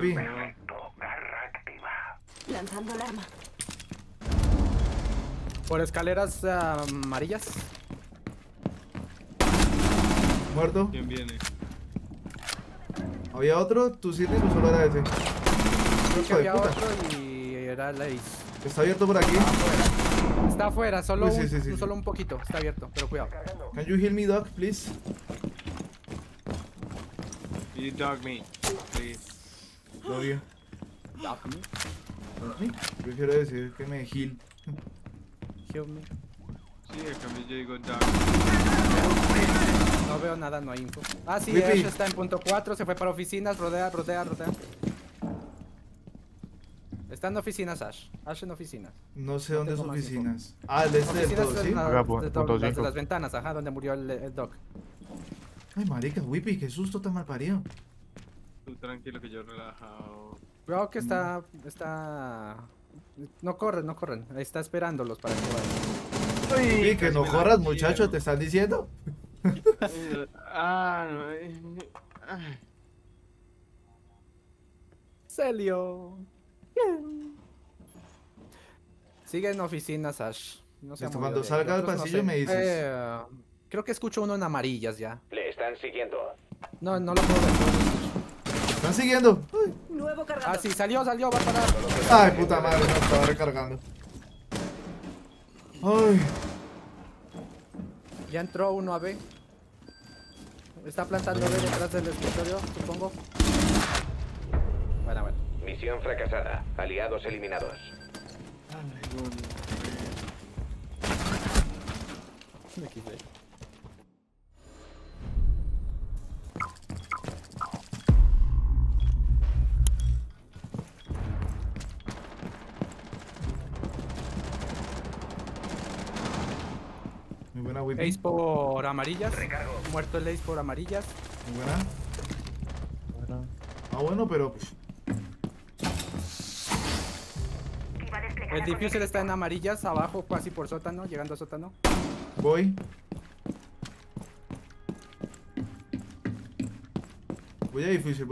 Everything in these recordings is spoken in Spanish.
Perfecto, garra activa. Lanzando el arma. Por escaleras amarillas. Muerto. ¿Quién viene? ¿Había otro? ¿Tú sí o solo era ese? Creo que había otro y era el Ace. ¿Está abierto por aquí? Está afuera, solo, uy, sí, sí, sí, solo un poquito. Está abierto, pero cuidado. Can you heal me, dog, please? You dog me, please. Dog you. Dog me. Dog me. Yo quiero decir que me heal. Heal me. Sí, a cambio yo digo dog me. No veo nada, no hay info. Ah, sí, de hecho está en punto 4, se fue para oficinas, rodea. Está en oficinas, Ash. Ash en oficinas. No sé dónde son oficinas. Ah, el este del todo, ¿sí? Acá, punto 5. Las ventanas, ajá, donde murió el Doc. Ay, marica, Whippy, qué susto tan mal parido. Tú tranquilo que yo relajado. Creo que está... No corren. Está esperándolos para que vayan. Uy, que no corras, muchacho, ¿te están diciendo? Celio. Sigue en oficinas, Ash. No sé cuando salga al pasillo no sé. Me dices. Creo que escucho uno en amarillas ya. Le están siguiendo. No lo puedo ver. Están siguiendo. Uy. Nuevo cargador. Ah, sí, salió, va a parar. Ay, puta madre, no estaba recargando. Ay. Ya entró uno a B. Está plantando B detrás del escritorio, supongo. Bueno. Misión fracasada. Aliados eliminados. Me quité. Muy buena, Whippy. Ace por amarillas. Recargo. Muerto el Ace por amarillas. Muy buena. Ah, bueno, pero... El diffuser está en amarillas, abajo, casi por sótano, llegando a sótano. Voy. Voy a diffuser.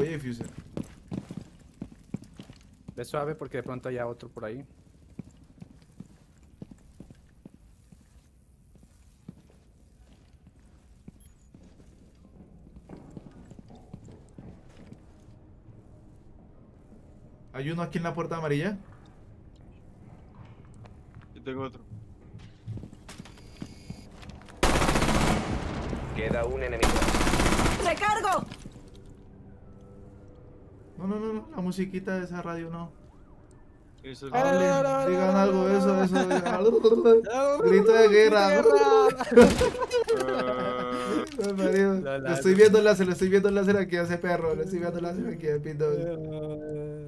De suave porque de pronto haya otro por ahí. ¿Hay uno aquí en la puerta amarilla? Tengo otro. Queda un enemigo. ¡Recargo! No. La musiquita de esa radio no. Eso es digan algo, eso. Grito de guerra. Le estoy viendo el láser, aquí a ese perro. Grito de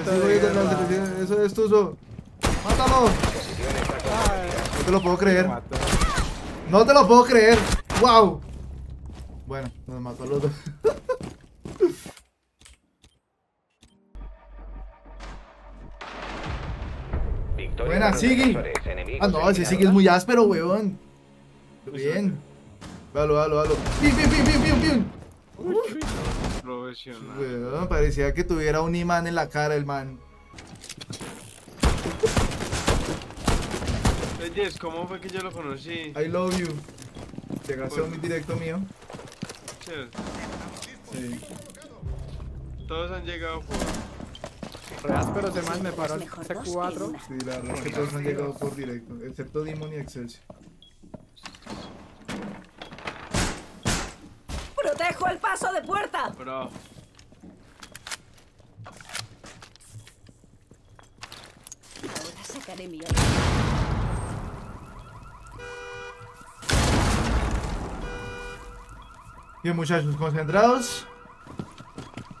guerra. Eso es tuzo. ¡Mátalo! No te lo puedo creer. ¡Wow! Bueno, nos mató al otro. Buena, sigue. Ah, no, ese sigue es muy áspero, weón. Bien. Véalo. ¡Bien! Weón, parecía que tuviera un imán en la cara el man. Yes, ¿cómo fue que yo lo conocí? I love you. Llegaste a un directo mío. Sí. Todos han llegado por... Pero ese man me paró el C4. Sí, la verdad es que todos han llegado por directo, excepto Demon y Excelsior. ¡Protejo el paso de puerta! Bro. Ahora sacaré mi arma. Bien, muchachos, concentrados.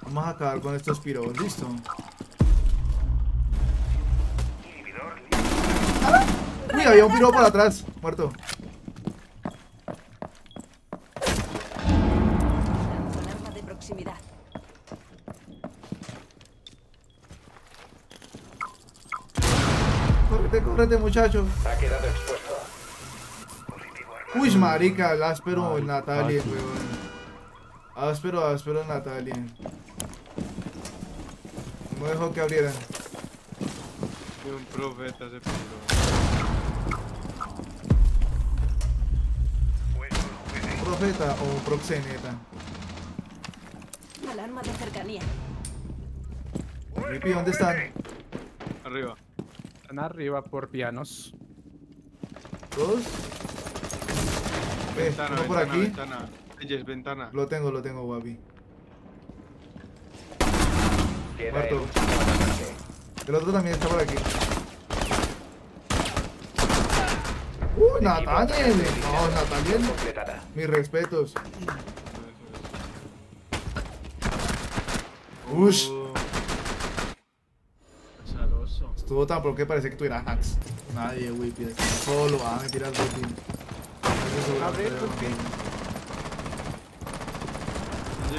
Vamos a acabar con estos piros, listo. ¡Ah! Uy, había un piro por atrás, muerto. Córrete, muchacho. Ha quedado expuesto. Uy, marica, el áspero, el Nathaniel, weón. Áspero, Natalia. No dejó que abrieran. Y un profeta se puso. ¿Profeta o proxeneta? Alarma de cercanía. Whippy, ¿dónde están? Arriba. Están arriba por pianos. ¿Dos? Ventana, uno por aquí. Ventana. Yes, ventana. Lo tengo, Wabi. Muerto. El otro también está por aquí. Nathaniel. No, Nathaniel. Mis respetos. Ush. Estuvo tan porque parece que tuviera hacks. Nadie, Whippy. Solo va a meter al botín.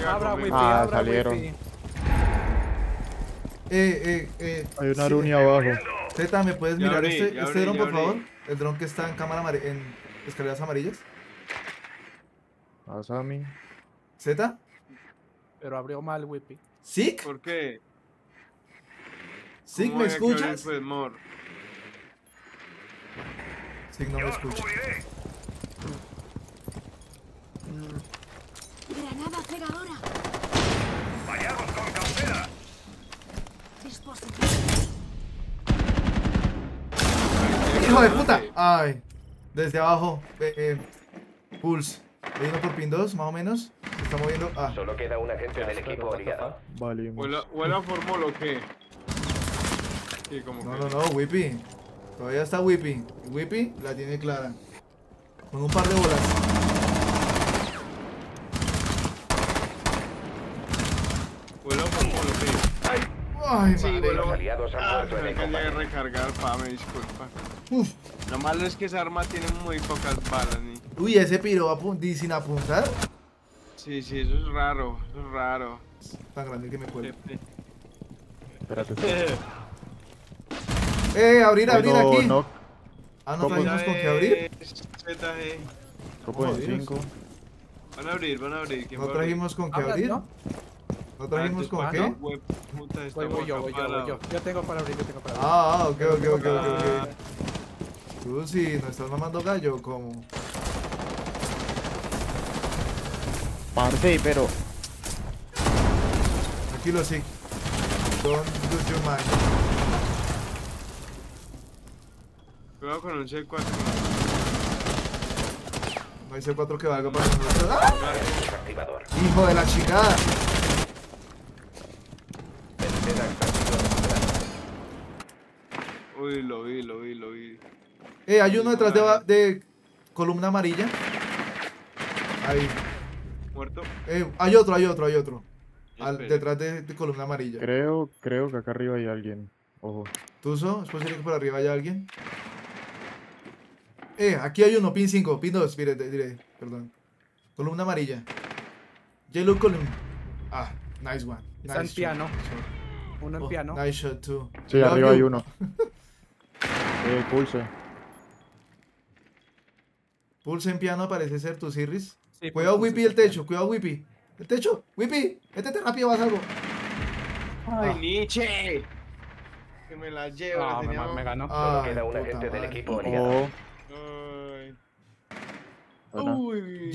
Abra, Whippy, abra, salieron. Whippy. Hay una aruña abajo. Zeta, ¿me puedes mirar este dron, por favor? El dron que está en en escaleras amarillas. Asami. ¿Zeta? Pero abrió mal, Whippy. ¿Sí? ¿Por qué? ¿Sig, me escuchas? Sig, no me escucha. Granada cegadora. Vayamos con cautela. Dispositivo. ¡Hijo de puta! Ay. Desde abajo. Pulse. Le vino por pin 2, más o menos. Se está moviendo. Solo queda un agente del equipo obligado. Vale. ¿Huela formol o qué? Sí, como no, Whippy. Todavía está Whippy. Whippy la tiene clara. Con un par de bolas. Ay, sí, los aliados han muerto en el combate. Tengo que recargar, me disculpa. Uf. Lo malo es que esa arma tiene muy pocas balas. Uy, ese piro va sin apuntar. Sí, eso es raro, Tan grande que me cuelga. Espérate. Abrir aquí. No. No tenemos con qué abrir. Copo de 5. Van a abrir. No trajimos con qué abrir. ¿No trajimos con qué? Voy yo. Yo tengo para abrir. Ok. Tú sí, ¿no estás mamando gallo o cómo? Parte, pero... Tranquilo, sí. Don't lose your mind. Cuidado con un C4. No hay C4 que valga para nosotros. ¡Hijo de la chingada! Uy, lo vi. Hay uno detrás de columna amarilla. Ahí. Muerto. Hay otro. Detrás de columna amarilla. Creo que acá arriba hay alguien. Ojo. ¿Tuso? ¿Es posible que por arriba haya alguien? Aquí hay uno, pin 5, pin 2, mire, perdón. Columna amarilla. Yellow column. Nice one. Está en piano. Uno en piano. Nice shot, too. Sí, arriba hay uno. Pulse en piano parece ser tu Sirris. Sí, cuidado, Whippy, el techo. Whippy, métete rápido, vas algo. ¡Ay, Nietzsche! Que me la lleva. Me ganó. Solo queda un agente del equipo obligado. Uy.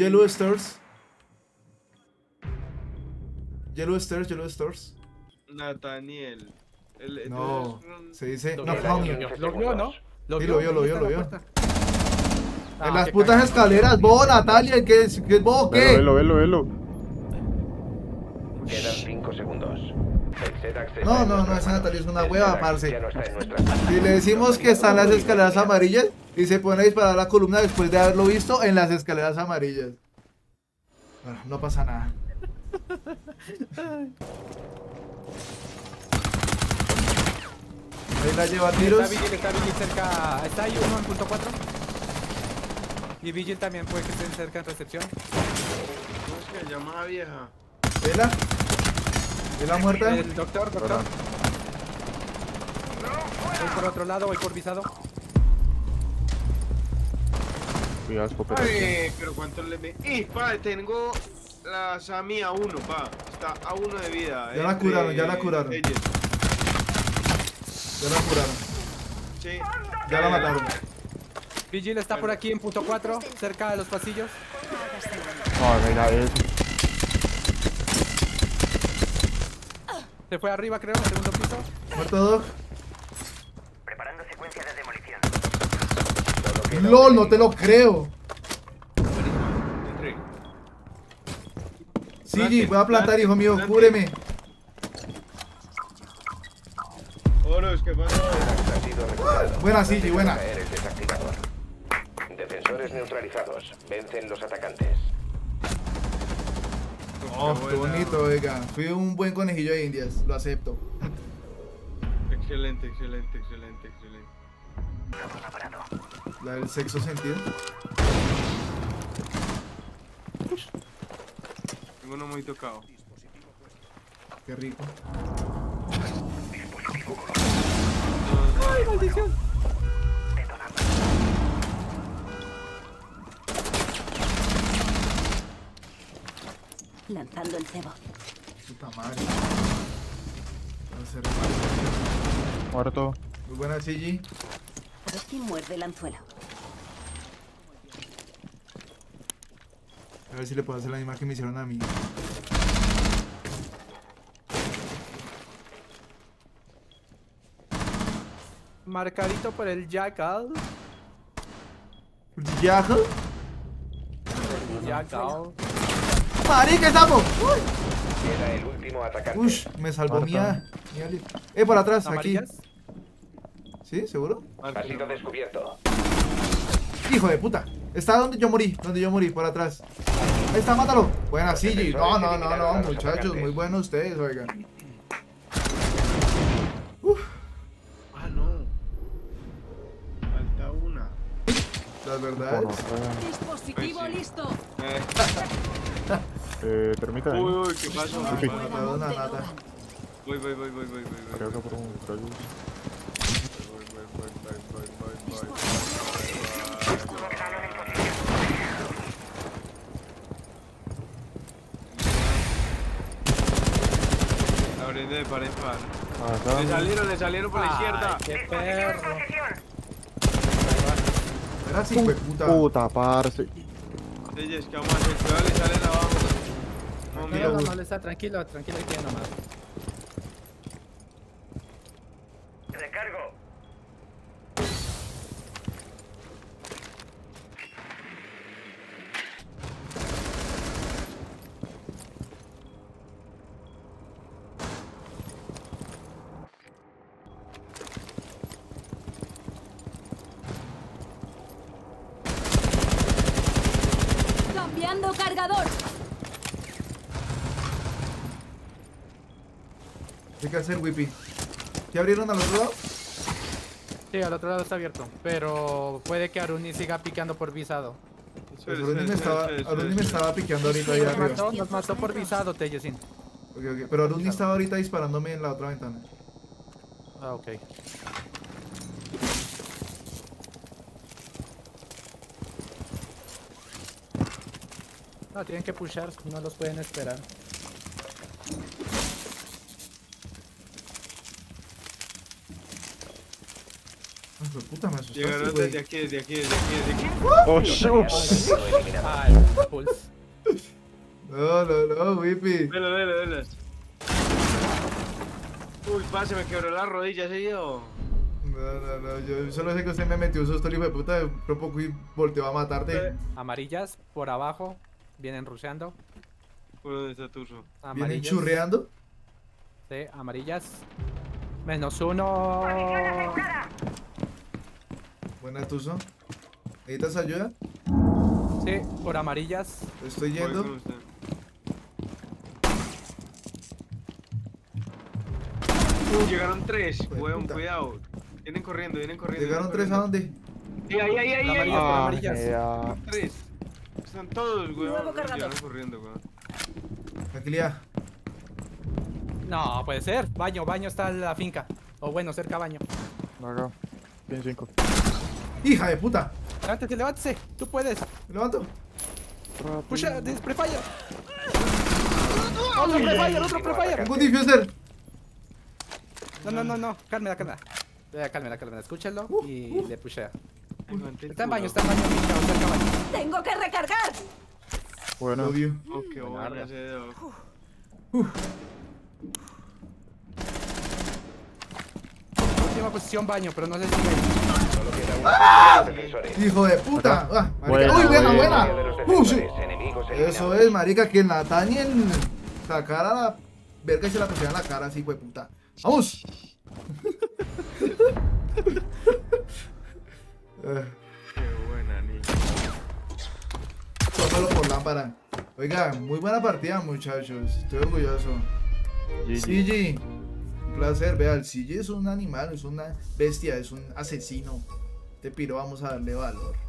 Yellow Stairs. Nathaniel. No, se dice... Lo vio, ¿no? Lo vio. En las putas escaleras, vos, Natalia, que es vos, ¿qué? Velo. Quedan 5 segundos. No, esa Natalia es una hueva, parce. Si le decimos que están las escaleras amarillas y se pone a disparar la columna después de haberlo visto en las escaleras amarillas. Bueno, no pasa nada. Ahí la lleva a tiros. Está Vigil cerca. Está ahí uno en punto 4. Y Vigil también puede que esté cerca en recepción. ¿Cómo es que llama a vieja? ¿Vela? ¿Vela muerta? El doctor. Voy por otro lado, voy por visado. Cuidado, escopeta. Pero cuánto le ve. ¡Tengo la Sami a 1, pa. Está a 1 de vida. Ya la curaron, ya la curaron. Ya la curaron. Sí. Ya la mataron. Vigil está por aquí en punto 4, cerca de los pasillos. Se fue arriba, creo, en el segundo piso. Muerto Doc. Preparando secuencia de demolición. LOL, no te lo creo. CG, voy a plantar, hijo mío, cúbreme. Oro, es que pasa. Buena, CG, buena. Defensores neutralizados. Vencen los atacantes. Oh, qué bonito, oiga. Fui un buen conejillo de indias, lo acepto. Excelente, excelente, excelente, excelente. La del sexto sentido. Tengo uno muy tocado. Qué rico. ¡Ay, maldición! Lanzando el cebo. Puta madre. Muerto. Muy buena, CG. A ver quién muerde el anzuelo. A ver si le puedo hacer la misma que me hicieron a mí. Marcadito por el Jackal. ¿Jackal? Jackal. ¡Marica, estamos! ¡Uy! Era el último atacante. ¡Uy! Me salvó mía. Por atrás, aquí. ¿Sí? ¿Seguro? Ha sido descubierto. ¡Hijo de puta! Está donde yo morí, por atrás. Ahí está, mátalo. Buena, CG. No, no, no, no, muchachos. Muy buenos ustedes, oigan. ¡Uf! ¡Ah, no! Falta una. Las verdades. Dispositivo listo. Permítame. Uy, uy, ¿qué pasa? Nada. Voy. Creo que por un rayo. La brindé de par en par. Le salieron por la izquierda. ¡Qué perro! Era así, puta. Puta, parce. Leyes, que vamos a hacer, cuidado, le salen abajo. No, mira, no molesta, tranquilo, tranquilo, aquí nomás. Recargo. Hay que hacer Whippy. ¿Ya abrieron al otro lado? Sí, al otro lado está abierto. Pero puede que Aruni siga piqueando por visado. Pues Aruni me estaba piqueando ahorita ahí arriba. Nos mató por visado, Tellesin. Ok. Pero Aruni estaba ahorita disparándome en la otra ventana. Ah, ok. No, tienen que pushar, no los pueden esperar. Puta, me asusté. Llegaron desde aquí. Oh, shush. Ay, pulse. No, Whippy. Velo. Uy, pa, se me quebró la rodilla, ¿sí yo? No, yo solo sé que usted me metió un susto, hijo de puta. Propongo y volteo a matarte. Amarillas, por abajo, vienen rusheando. ¿Por dónde está Turso? ¿Vienen churreando? Sí, amarillas. -1. Buena, Tuzo. ¿Necesitas ayuda? Sí, por amarillas. Estoy yendo. Llegaron 3, weón, cuidado. Vienen corriendo. ¿Llegaron 3 a dónde? Ahí. Por amarillas. Son 3. Están todos, weón. Llegaron corriendo, weón. Tranquilidad. No, puede ser. Baño está en la finca. O bueno, cerca a baño. No. Tiene 5. ¡Hija de puta! ¡Levántese! ¡Tú puedes! ¡Me levanto! Pusha, prefire. Otro prefire, otro prefire. Tengo un diffuser. No. Cálmela. Escúchalo y le pushea. Está en baño. Tengo que recargar. Bueno, obvio. Qué bueno ese dedo. Última posición, baño, pero no sé si hay. Solo queda uno. ¡Ah! ¡Hijo de puta! Ah, marica. Bueno, ¡Uy, buena! Eso es, marica, que Nathaniel sacara la verga y se la pusiera en la cara así, hijo de puta. ¡Vamos! Qué buena, niña. Tómalo por lámpara. Oiga, muy buena partida, muchachos. Estoy orgulloso. CG, un placer. Vea, el CG es un animal, es una bestia, es un asesino. Este piro vamos a darle valor.